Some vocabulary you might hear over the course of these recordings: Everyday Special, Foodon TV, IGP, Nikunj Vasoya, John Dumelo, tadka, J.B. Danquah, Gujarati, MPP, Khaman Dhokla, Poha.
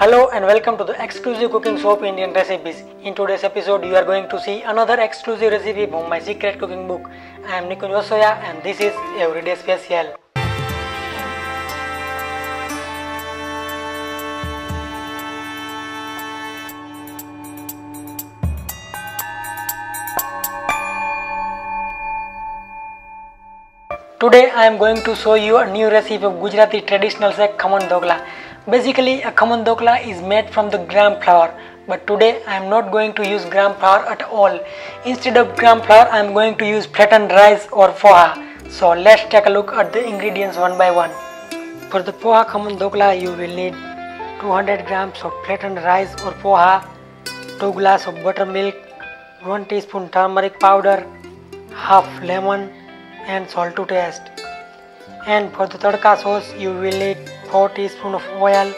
Hello and welcome to the exclusive cooking show of Indian recipes. In today's episode, you are going to see another exclusive recipe from my secret cooking book. I am Nikunj Vasoya and this is Everyday Special. Today I am going to show you a new recipe of Gujarati traditional snack Khaman Dhokla. Basically, a Khaman Dhokla is made from the gram flour, but today I am not going to use gram flour at all. Instead of gram flour, I am going to use flattened rice or poha. So let's take a look at the ingredients one by one. For the poha Khaman Dhokla, you will need 200 grams of flattened rice or poha, 2 glasses of buttermilk, 1 teaspoon turmeric powder, half lemon and salt to taste. And for the tadka sauce, you will need 4 teaspoons of oil,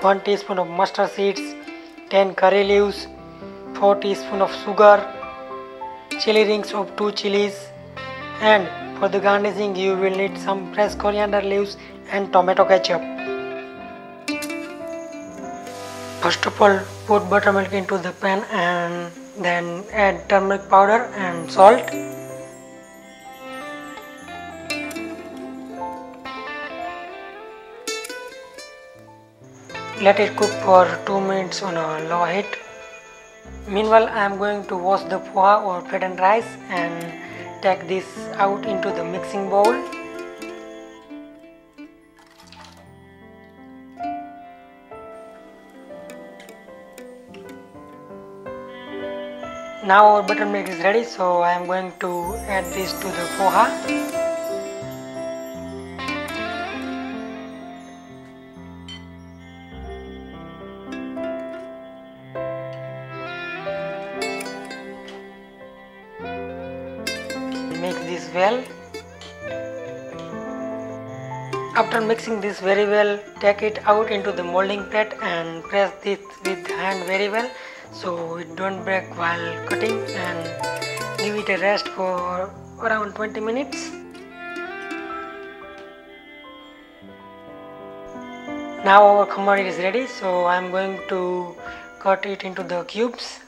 1 teaspoon of mustard seeds, 10 curry leaves, 4 teaspoons of sugar, chili rings of 2 chilies, and for the garnishing you will need some fresh coriander leaves and tomato ketchup. First of all, put buttermilk into the pan and then add turmeric powder and salt. Let it cook for 2 minutes on a low heat. Meanwhile, I am going to wash the poha or flattened rice and take this out into the mixing bowl. Now our buttermilk is ready, so I am going to add this to the poha. Mix this well. After mixing this very well, take it out into the molding plate and press this with hand very well so it don't break while cutting, and give it a rest for around 20 minutes. Now our khaman is ready, so I am going to cut it into the cubes.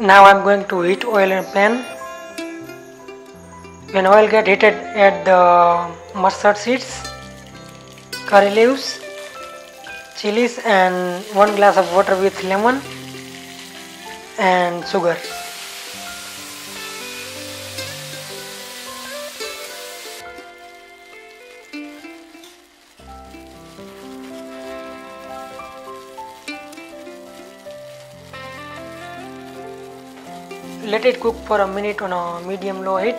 Now I am going to heat oil in pan. When oil gets heated, add the mustard seeds, curry leaves, chilies and 1 glass of water with lemon and sugar. Let it cook for a minute on a medium-low heat.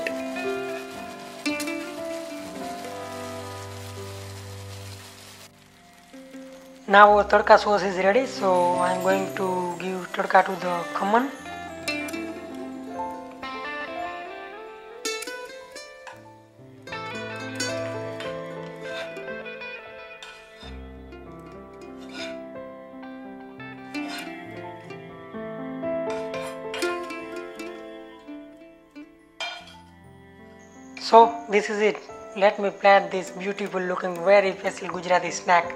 Now our tadka sauce is ready, so I am going to give tadka to the khaman. So this is it. Let me plant this beautiful looking very special Gujarati snack.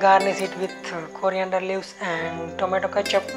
Garnish it with coriander leaves and tomato ketchup.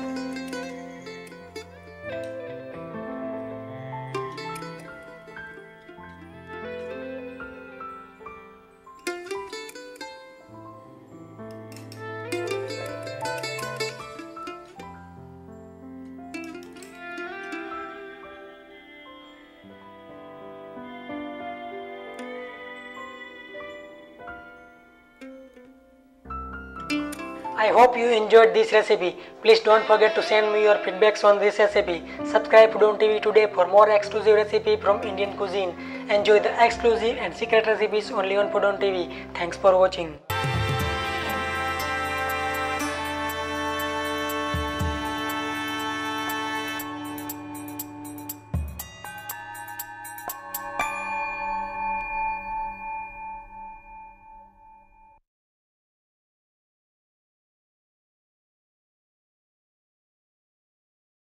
I hope you enjoyed this recipe. Please don't forget to send me your feedbacks on this recipe. Subscribe Foodon TV today for more exclusive recipes from Indian cuisine. Enjoy the exclusive and secret recipes only on Foodon TV. Thanks for watching.